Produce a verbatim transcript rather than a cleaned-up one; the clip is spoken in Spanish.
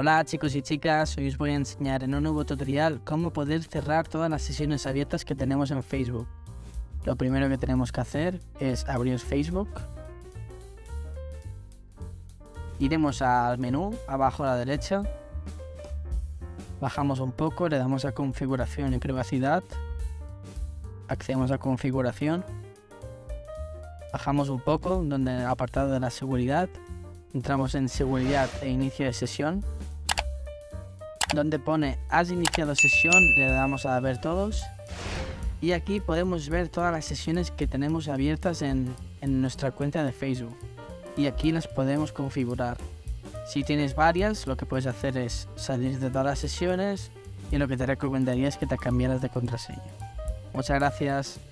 Hola chicos y chicas, hoy os voy a enseñar en un nuevo tutorial cómo poder cerrar todas las sesiones abiertas que tenemos en Facebook. Lo primero que tenemos que hacer es abrir Facebook. Iremos al menú, abajo a la derecha. Bajamos un poco, le damos a configuración y privacidad. Accedemos a configuración. Bajamos un poco, donde en el apartado de la seguridad. Entramos en seguridad e inicio de sesión. Donde pone has iniciado sesión, le damos a ver todos. Y aquí podemos ver todas las sesiones que tenemos abiertas en, en nuestra cuenta de Facebook. Y aquí las podemos configurar. Si tienes varias, lo que puedes hacer es salir de todas las sesiones. Y lo que te recomendaría es que te cambiaras de contraseña. Muchas gracias.